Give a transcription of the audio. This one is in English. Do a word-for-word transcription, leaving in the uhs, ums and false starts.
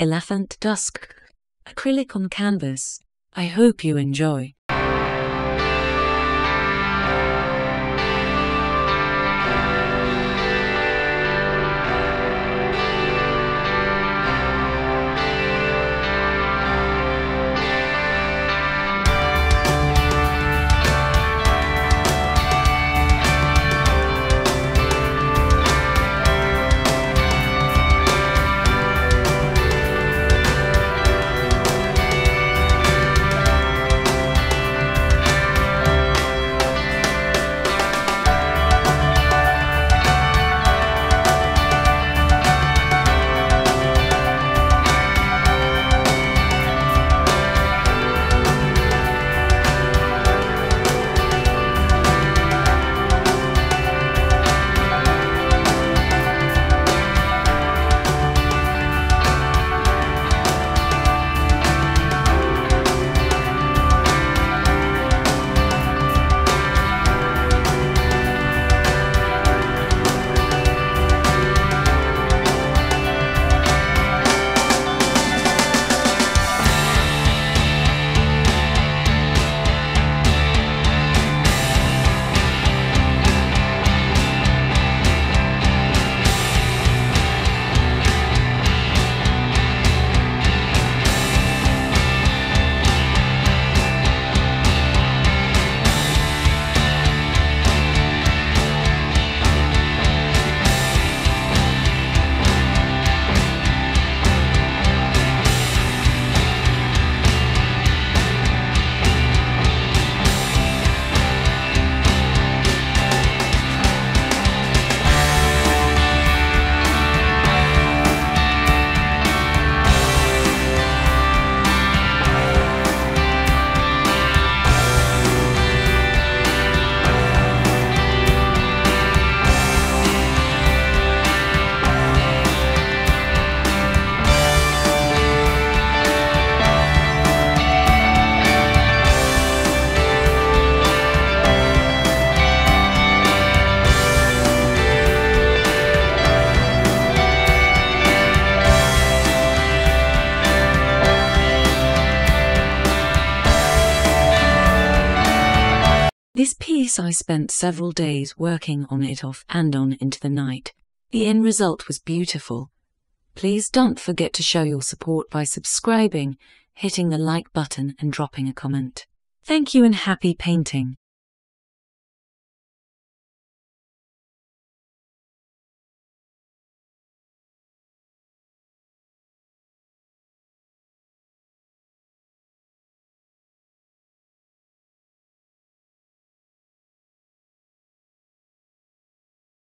Elephant Dusk. Acrylic on canvas. I hope you enjoy. This piece, I spent several days working on it off and on into the night. The end result was beautiful. Please don't forget to show your support by subscribing, hitting the like button and dropping a comment. Thank you and happy painting.